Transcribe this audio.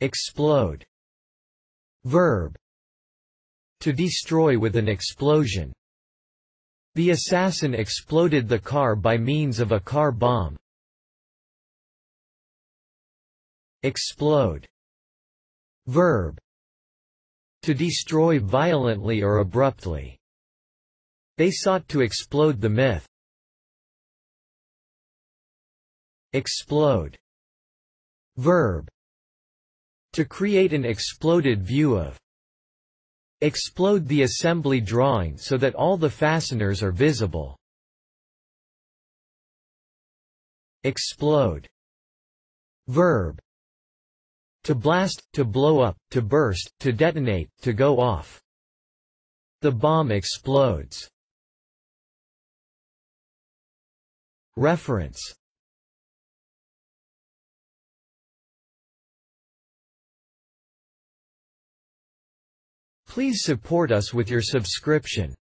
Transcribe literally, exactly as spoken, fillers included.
Explode. Verb. To destroy with an explosion. The assassin exploded the car by means of a car bomb. Explode. Verb. To destroy violently or abruptly. They sought to explode the myth. Explode. Verb. To create an exploded view of. Explode the assembly drawing so that all the fasteners are visible. Explode. Verb. To blast, to blow up, to burst, to detonate, to go off. The bomb explodes. Reference. Please support us with your subscription.